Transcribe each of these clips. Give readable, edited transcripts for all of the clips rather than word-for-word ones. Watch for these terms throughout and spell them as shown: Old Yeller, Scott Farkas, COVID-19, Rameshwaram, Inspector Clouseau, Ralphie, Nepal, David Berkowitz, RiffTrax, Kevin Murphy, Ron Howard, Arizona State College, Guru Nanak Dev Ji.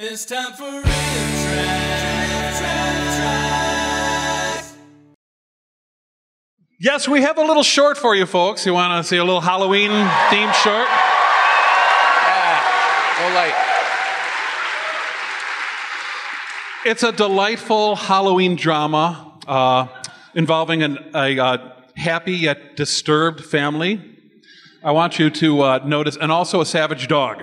It's time for RiffTrax. Yes, we have a little short for you folks. You want to see a little Halloween themed short? Yeah, no light. It's a delightful Halloween drama involving a happy yet disturbed family. I want you to notice, and also a savage dog.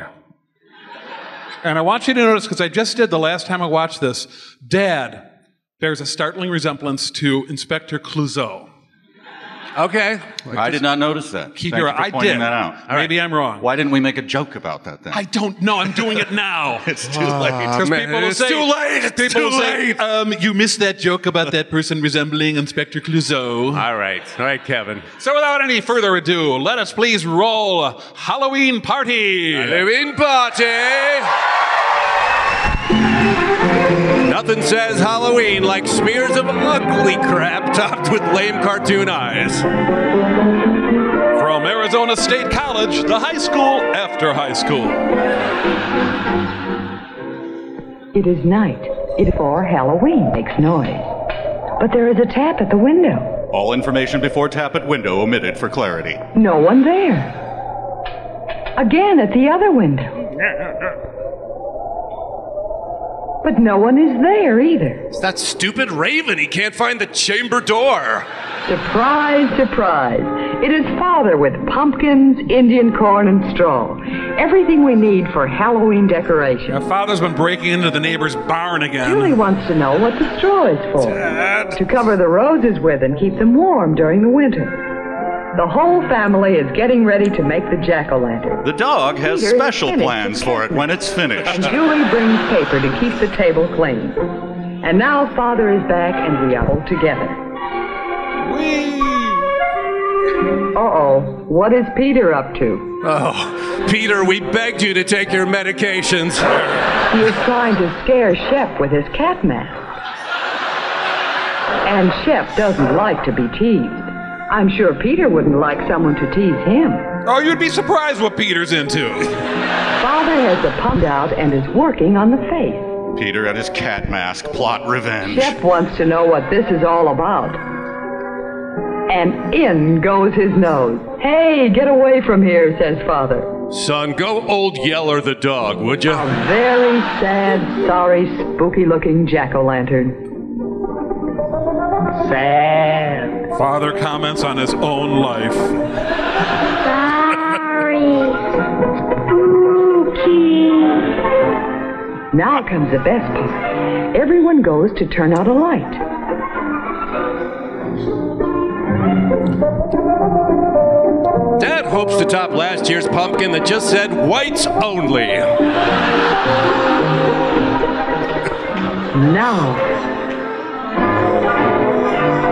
And I want you to notice, because I just did the last time I watched this, Dad bears a startling resemblance to Inspector Clouseau. Okay. I did not notice that. Keep your eye pointing that out. All right. Maybe I'm wrong. Why didn't we make a joke about that then? I don't know. I'm doing it now. It's too late. People will say, you missed that joke about that person resembling Inspector Clouseau. All right. All right, Kevin. So without any further ado, let us please roll Halloween Party. Halloween Party. Nothing says Halloween like smears of ugly crap topped with lame cartoon eyes. From Arizona State College, the high school after high school. It is night. Before Halloween makes noise. But there is a tap at the window. All information before tap at window omitted for clarity. No one there. Again at the other window. But no one is there either. It's that stupid raven. He can't find the chamber door. Surprise, surprise. It is Father with pumpkins, Indian corn, and straw. Everything we need for Halloween decoration. Now, Father's been breaking into the neighbor's barn again. Julie wants to know what the straw is for. Dad. To cover the roses with and keep them warm during the winter. The whole family is getting ready to make the jack-o'-lantern. The dog has special plans for it when it's finished. And Julie brings paper to keep the table clean. And now Father is back and we are all together. Whee! Uh-oh, what is Peter up to? Oh, Peter, we begged you to take your medications. He is trying to scare Shep with his cat mask. And Shep doesn't like to be teased. I'm sure Peter wouldn't like someone to tease him. Oh, you'd be surprised what Peter's into. Father has the pump out and is working on the face. Peter and his cat mask plot revenge. Shep wants to know what this is all about. And in goes his nose. Hey, get away from here, says Father. Son, go old Yeller the dog, would you? A very sad, sorry, spooky-looking jack-o'-lantern. Sad. Father comments on his own life. Sorry. Spooky. Now comes the best part. Everyone goes to turn out a light. Dad hopes to top last year's pumpkin that just said, whites only. Now.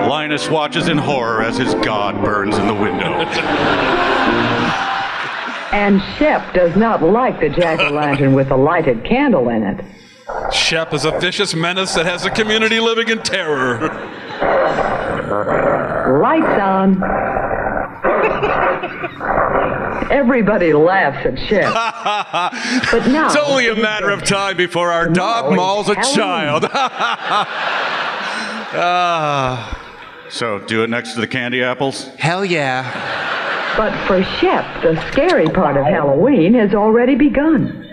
Linus watches in horror as his god burns in the window. And Shep does not like the jack-o'-lantern with a lighted candle in it. Shep is a vicious menace that has the community living in terror. Lights on. Everybody laughs at Shep. But now it's only a matter of time before our dog mauls a child. So, do it next to the candy apples? Hell yeah. But for Shep, the scary part of Halloween has already begun.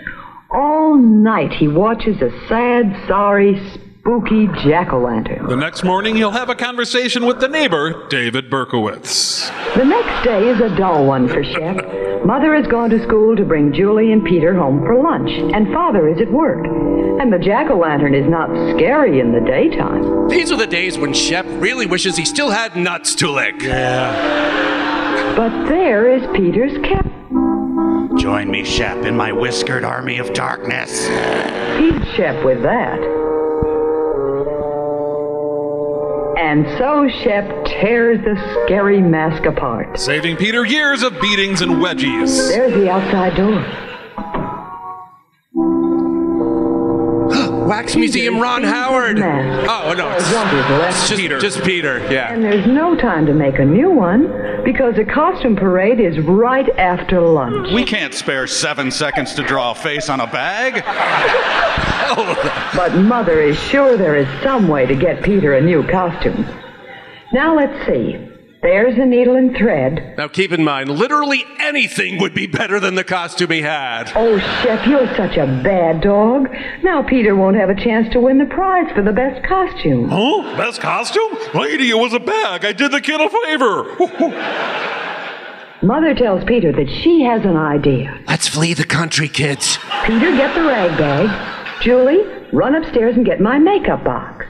All night he watches a sad, sorry, spooky jack-o'-lantern. The next morning he'll have a conversation with the neighbor, David Berkowitz. The next day is a dull one for Shep. Mother has gone to school to bring Julie and Peter home for lunch, and Father is at work. And the jack-o'-lantern is not scary in the daytime. These are the days when Shep really wishes he still had nuts to lick. Yeah. But there is Peter's cat. Join me, Shep, in my whiskered army of darkness. Feed Shep with that. And so Shep tears the scary mask apart. Saving Peter years of beatings and wedgies. There's the outside door. Wax Museum Ron Howard. Oh, no, it's just Peter. Yeah. And there's no time to make a new one. because the costume parade is right after lunch. We can't spare 7 seconds to draw a face on a bag. Oh. But Mother is sure there is some way to get Peter a new costume. Now let's see. There's the needle and thread. Now keep in mind, literally anything would be better than the costume he had. Oh, Chef, you're such a bad dog. Now Peter won't have a chance to win the prize for the best costume. Oh, huh? Best costume? Lady, it was a bag. I did the kid a favor. Mother tells Peter that she has an idea. Let's flee the country, kids. Peter, get the rag bag. Julie, run upstairs and get my makeup box.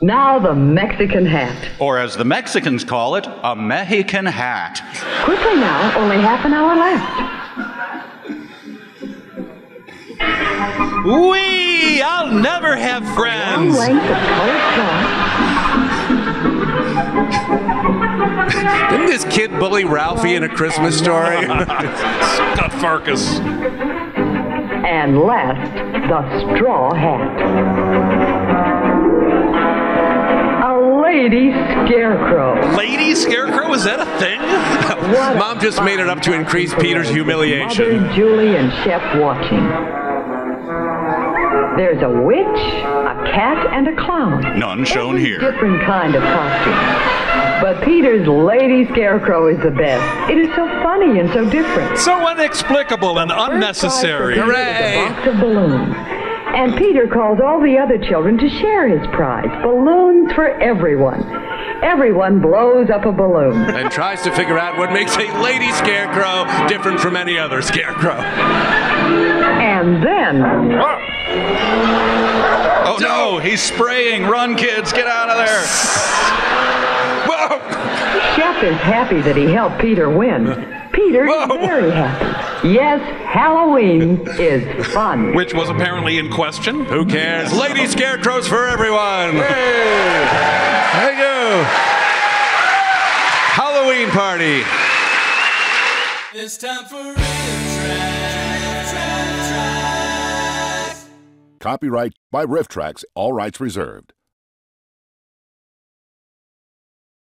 Now the Mexican hat. Or as the Mexicans call it, a Mexican hat. Quickly now, only half an hour left. Wee! I'll never have friends! Long length of colored cloth. Didn't this kid bully Ralphie in A Christmas Story? Scott Farkas. And last, the straw hat. Lady Scarecrow. Lady Scarecrow? Is that a thing? Mom just made it up to increase Peter's humiliation. Mother, Julie, and Shep watching. There's a witch, a cat, and a clown. None shown here. Different kind of costume. But Peter's Lady Scarecrow is the best. It is so funny and so different. So inexplicable and unnecessary. Hooray! A box of balloons. And Peter calls all the other children to share his prize. Balloons for everyone. Everyone blows up a balloon. And tries to figure out what makes a lady scarecrow different from any other scarecrow. And then... Oh, no! He's spraying! Run, kids! Get out of there! Whoa. Shep is happy that he helped Peter win. Peter is very happy. Yes, Halloween is fun. Which was apparently in question. Who cares? Lady Scarecrows for everyone. Hey. Thank you. Halloween party. It's time for RiffTrax. Copyright by RiffTrax. All rights reserved.